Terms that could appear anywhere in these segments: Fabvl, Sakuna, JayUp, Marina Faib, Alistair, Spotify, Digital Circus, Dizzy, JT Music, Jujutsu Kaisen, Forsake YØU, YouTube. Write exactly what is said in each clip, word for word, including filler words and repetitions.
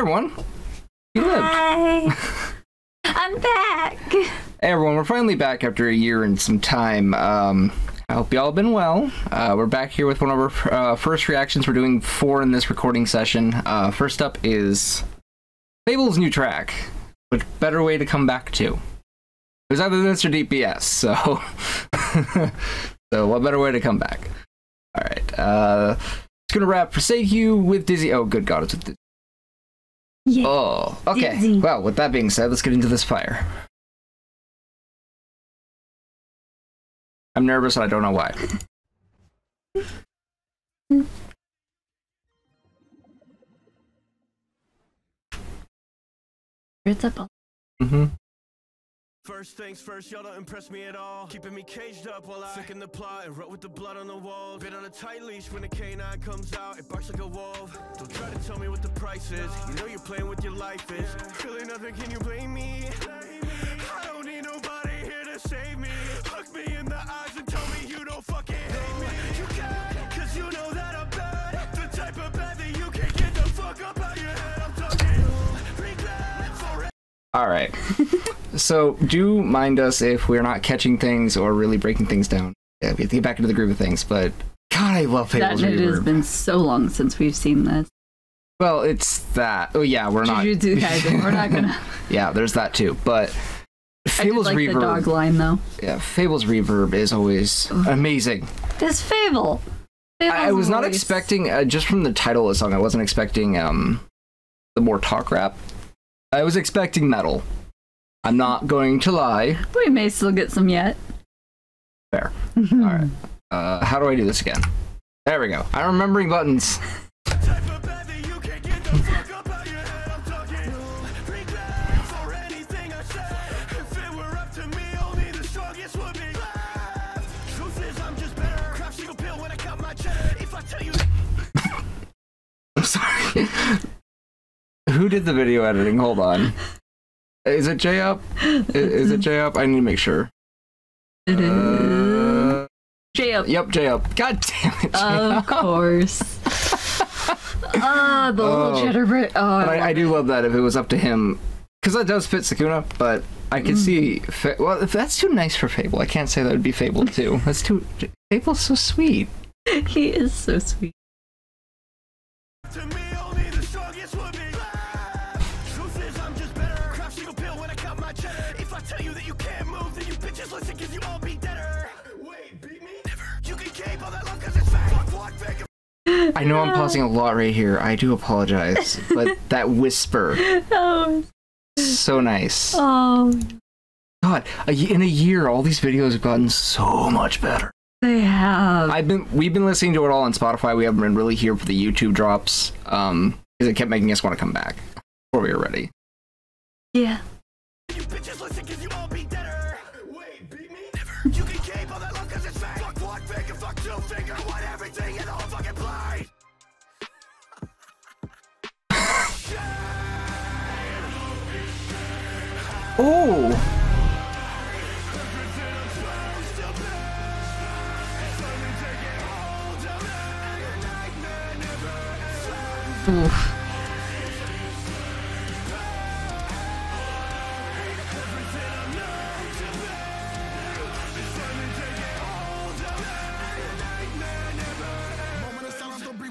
everyone. You lived. Hi. I'm back. Hey, everyone. We're finally back after a year and some time. Um, I hope y'all have been well. Uh, we're back here with one of our uh, first reactions. We're doing four in this recording session. Uh, first up is Fable's new track, which better way to come back to. It was either this or D P S, so so what better way to come back? All right, uh, it's gonna wrap Forsake You with Dizzy. Oh, good God, it's with Dizzy. Yeah. Oh, okay. Dizzy. Well, with that being said, let's get into this fire. I'm nervous and I don't know why. It's up. Mm-hmm. First things first, y'all don't impress me at all. Keeping me caged up while I sick in the plot and wrote with the blood on the wall. Been on a tight leash when the canine comes out, it barks like a wolf. Don't try to tell me what the price is. You know you're playing with your life is. Really nothing, can you blame me? I don't need nobody here to save me. Look me in the eyes and tell me you don't fucking hate me. You can, cause you know that I'm bad. The type of bad that you can get the fuck up out your head. I'm talking. Alright. So, do mind us if we're not catching things or really breaking things down. Yeah, we have to get back into the groove of things, but God, I love Fable's reverb. It has been so long since we've seen this. Well, it's that. Oh, yeah, we're not. Jujutsu Kaisen, we're not gonna. Yeah, there's that too, but Fable's I did like reverb. The dog line, though. Yeah, Fable's reverb is always amazing. This Fable! Fable's I was not voice. expecting, uh, just from the title of the song, I wasn't expecting um, the more talk rap. I was expecting metal. I'm not going to lie. We may still get some yet. Fair. Alright. Uh, how do I do this again? There we go. I'm remembering buttons. I'm sorry. Who did the video editing? Hold on. Is it JayUp? Is it JayUp? I need to make sure. Uh, JayUp. Yep, JayUp. God damn it, JayUp. Of course. Ah, the oh. little jitterbit. Oh, I, I, I do love that if it was up to him. Because that does fit Sakuna, but I could mm. see... Fa well, if that's too nice for Fable. I can't say that would be Fable, too. That's too... Fable's so sweet. He is so sweet. I know I'm pausing a lot right here. I do apologize, but that whisper, oh, so nice. Oh, God! A, in a year, all these videos have gotten so much better. They have. I've been. We've been listening to it all on Spotify. We haven't been really here for the YouTube drops, um, because it kept making us want to come back before we were ready. Yeah. You bitches listen, cause you all be deader. Wait, beat me? Never. You can keep all that love cause it's fake. Fuck one finger, fuck two finger, want everything in the whole fucking play. Oh. Oof.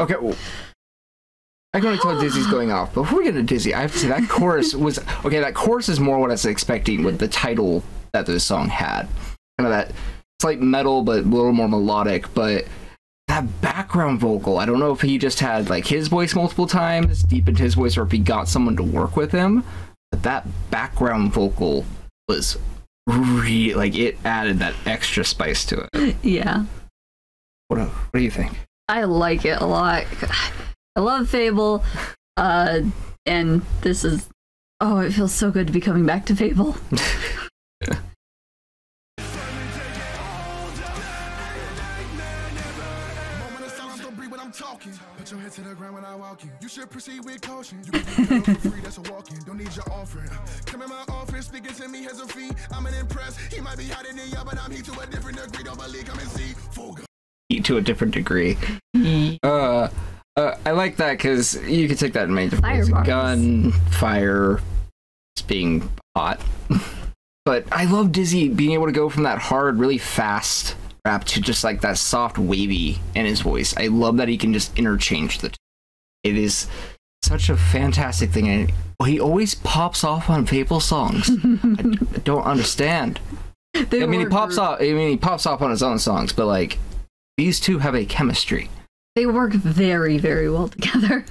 Okay, well, I can only tell Dizzy's going off. Before we get to Dizzy, I have to say that chorus was... Okay, that chorus is more what I was expecting with the title that this song had. Kind of that slight metal, but a little more melodic, but that background vocal, I don't know if he just had, like, his voice multiple times, deepened his voice, or if he got someone to work with him, but that background vocal was really... Like, it added that extra spice to it. Yeah. What, what do you think? I like it a lot. I love Fable, uh, and this is... Oh, it feels so good to be coming back to Fable. Yeah. To a different degree. Uh, uh, I like that because you can take that in many different ways. Gun, fire, it's being hot. But I love Dizzy being able to go from that hard, really fast rap to just like that soft wavy in his voice. I love that he can just interchange the two. It is such a fantastic thing. And he always pops off on Fable songs. I don't understand. They I mean, he pops group. off. I mean, he pops off on his own songs, but like these two have a chemistry. They work very, very well together.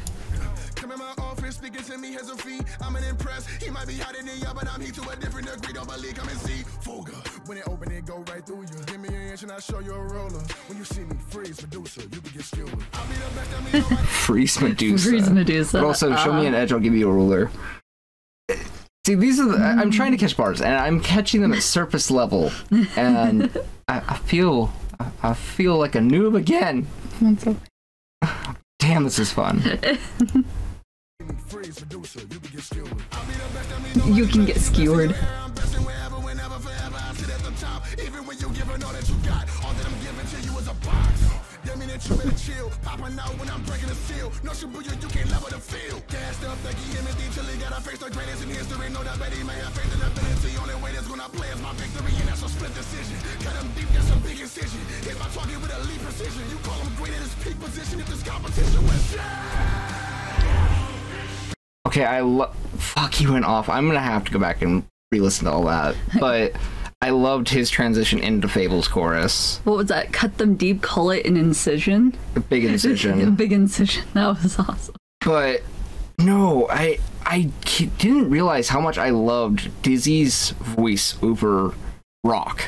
Freeze Medusa. Freeze Medusa. But also, show uh, me an edge. I'll give you a ruler. See, these are the, I'm trying to catch bars, and I'm catching them at surface level, and I, I feel I feel like a noob again. Damn, this is fun. You can get skewered. Okay, I love. Fuck, he went off. I'm gonna have to go back and re-listen to all that, but. I loved his transition into Fable's chorus. What was that? Cut them deep, call it an incision? A big incision. A big incision. That was awesome. But no, I I didn't realize how much I loved Dizzy's voice over rock.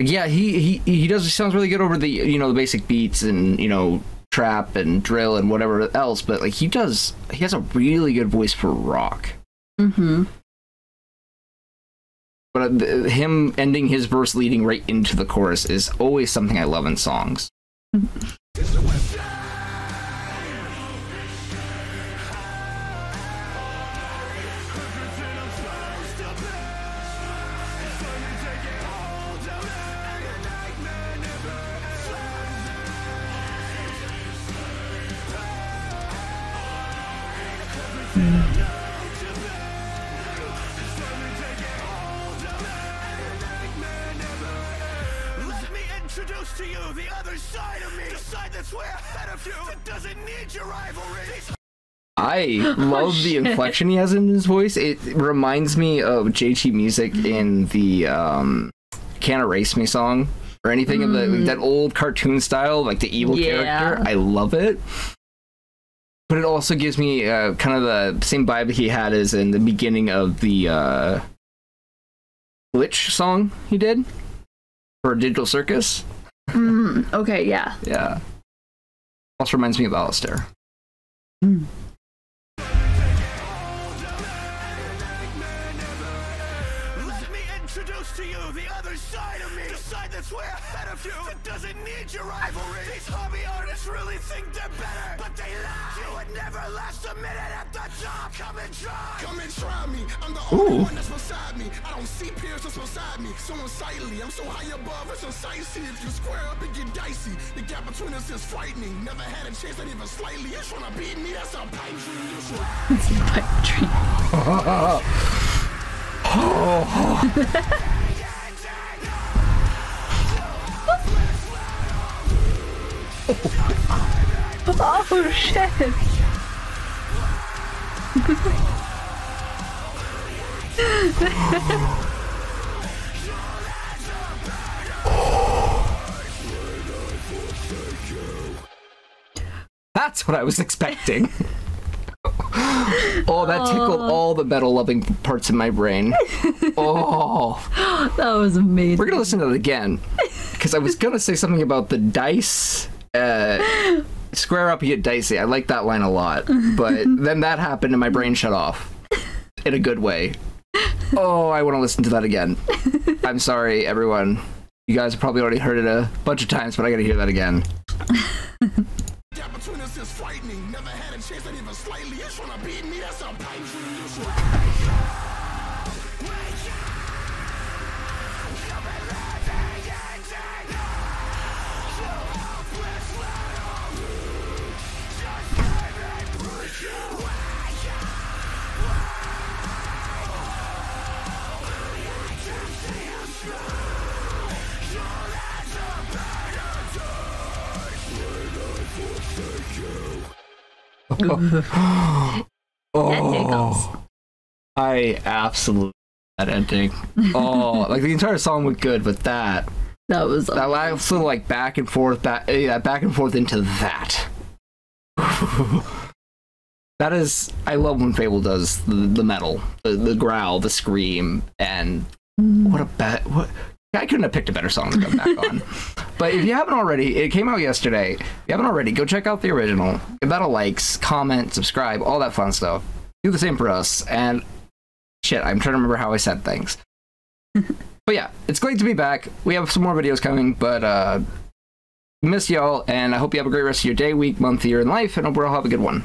Yeah, he, he he does. He sounds really good over the you know the basic beats and you know trap and drill and whatever else. But like he does, he has a really good voice for rock. Mm-hmm. But him ending his verse leading right into the chorus is always something I love in songs. I love oh, the inflection he has in his voice. It reminds me of J T Music in the um, Can't Erase Me song or anything mm. of the, like, that old cartoon style, like the evil yeah. character. I love it. But it also gives me uh, kind of the same vibe he had as in the beginning of the uh, Glitch song he did for Digital Circus. Mm, okay, yeah. Yeah. Also reminds me of Alistair. Mm. Ooh. Oh. Oh shit! That's what I was expecting. Oh, that tickled oh. all the metal-loving parts in my brain. Oh, that was amazing. We're gonna listen to it again because I was gonna say something about the dice. Uh, square up, you get dicey. I like that line a lot, but then that happened and my brain shut off in a good way. Oh, I want to listen to that again. I'm sorry, everyone. You guys have probably already heard it a bunch of times, but I gotta hear that again. oh. Oh. I absolutely that ending. Oh, like the entire song went good, but that that was that last little like back and forth, back yeah, back and forth into that. That is, I love when Fable does the, the metal, the, the growl, the scream, and what a bet. What I couldn't have picked a better song to come back on. But if you haven't already, it came out yesterday. If you haven't already, go check out the original. Give that a likes, comment, subscribe, all that fun stuff. Do the same for us. And shit, I'm trying to remember how I said things. But yeah, it's great to be back. We have some more videos coming, but uh, miss y'all, and I hope you have a great rest of your day, week, month, year, and life, and hope we all have a good one.